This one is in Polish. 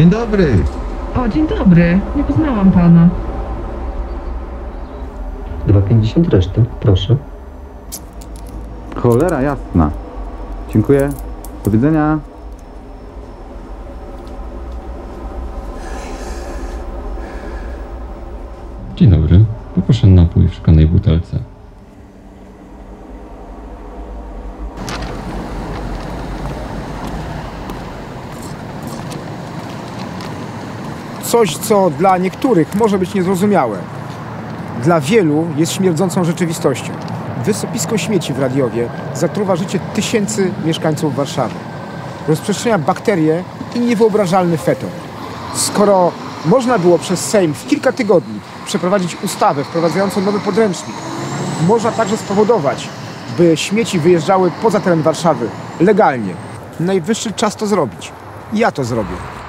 Dzień dobry. O, dzień dobry. Nie poznałam pana. 2,50 reszty, proszę. Cholera jasna. Dziękuję. Do widzenia. Dzień dobry. Poproszę napój w szklanej butelce. Coś, co dla niektórych może być niezrozumiałe, dla wielu jest śmierdzącą rzeczywistością. Wysypisko śmieci w Radiowie zatruwa życie tysięcy mieszkańców Warszawy. Rozprzestrzenia bakterie i niewyobrażalny feton. Skoro można było przez Sejm w kilka tygodni przeprowadzić ustawę wprowadzającą nowy podręcznik, można także spowodować, by śmieci wyjeżdżały poza teren Warszawy legalnie. Najwyższy czas to zrobić. Ja to zrobię.